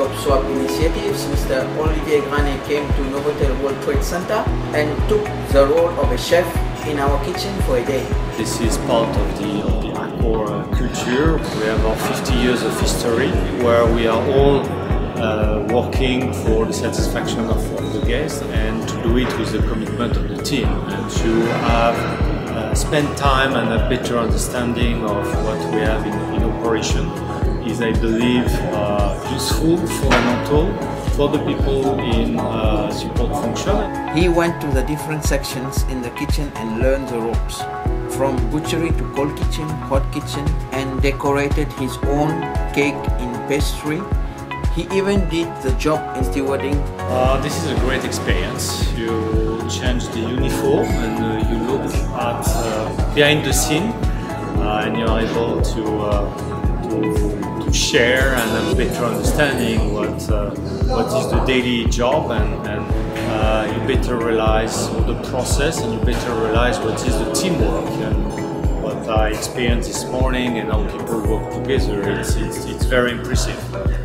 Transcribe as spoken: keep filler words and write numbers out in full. job swap initiative, Mister Olivier Granet came to Novotel World Trade Center and took the role of a chef in our kitchen for a day. This is part of the, of the Accor culture. We have our fifty years of history where we are all uh, working for the satisfaction of, of the guests, and to do it with the commitment of the team and to have Uh, spend time and a better understanding of what we have in, in operation is, I believe, uh, useful, fundamental for the people in uh, support function. He went to the different sections in the kitchen and learned the ropes, from butchery to cold kitchen, hot kitchen, and decorated his own cake in pastry. He even did the job in stewarding. Uh, this is a great experience. You change the uniform and uh, you look at uh, behind the scene uh, and you are able to, uh, to, to share and have a better understanding what, uh, what is the daily job, and, and uh, you better realize the process and you better realize what is the teamwork. And, what I experienced this morning and how people work together, it's, it's, it's very impressive.